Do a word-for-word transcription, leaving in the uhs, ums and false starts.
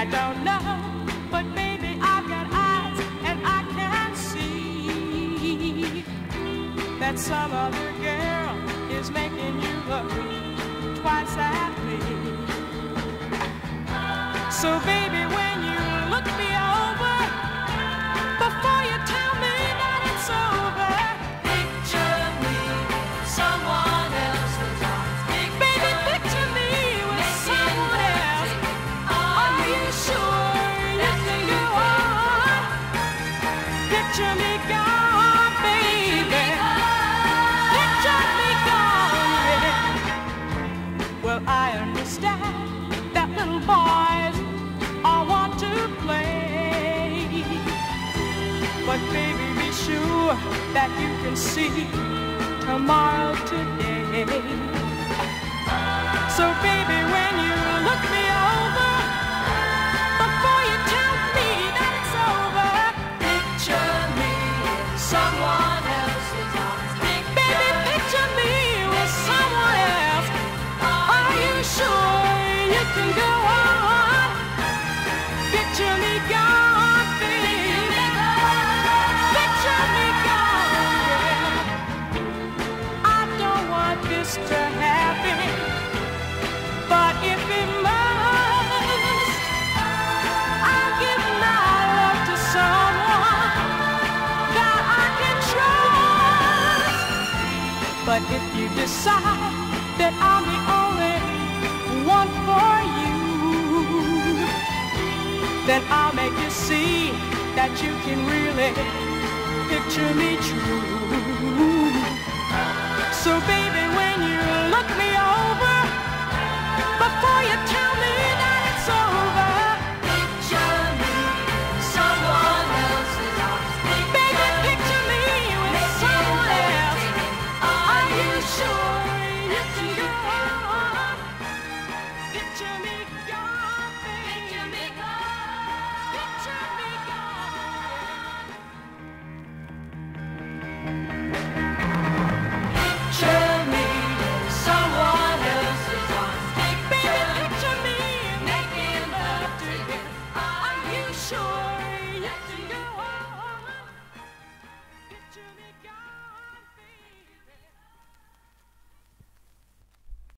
I don't know, but maybe I've got eyes and I can see that some other girl is making you look twice at me. So baby, when you look me over, before you tell me that it's over, picture me someone else's arms. Baby, picture me with someone else. Are you sure you think you are? Picture me gone, baby. Picture me gone, baby. Well, I understand that little boys all want to play, but baby, be sure that you can see tomorrow today. So baby, when you look me over, before you tell me that it's over, picture me in someone else's arms. Baby, picture me with someone else. Are you sure you can go on? Picture me gone, baby. Picture me gone. I don't want this to happen, but if it must, I'll give my love to someone that I can trust. But if you decide that I'm the only one for you, then I'll make you see that you can really picture me true.